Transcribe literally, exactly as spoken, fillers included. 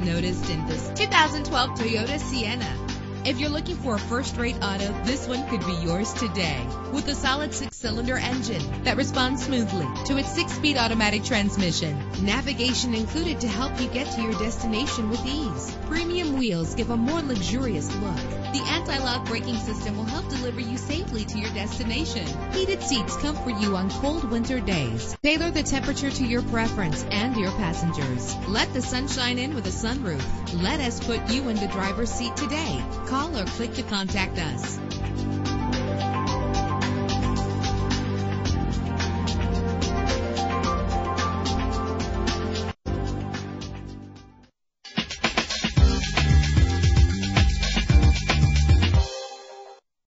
noticed in this two thousand twelve Toyota Sienna. If you're looking for a first-rate auto, this one could be yours today. With a solid six-cylinder engine that responds smoothly to its six-speed automatic transmission. Navigation included to help you get to your destination with ease. Premium wheels give a more luxurious look. The anti-lock braking system will help deliver you safely to your destination. Heated seats comfort you on cold winter days. Tailor the temperature to your preference and your passengers. Let the sunshine in with a sunroof. Let us put you in the driver's seat today. Call or click to contact us.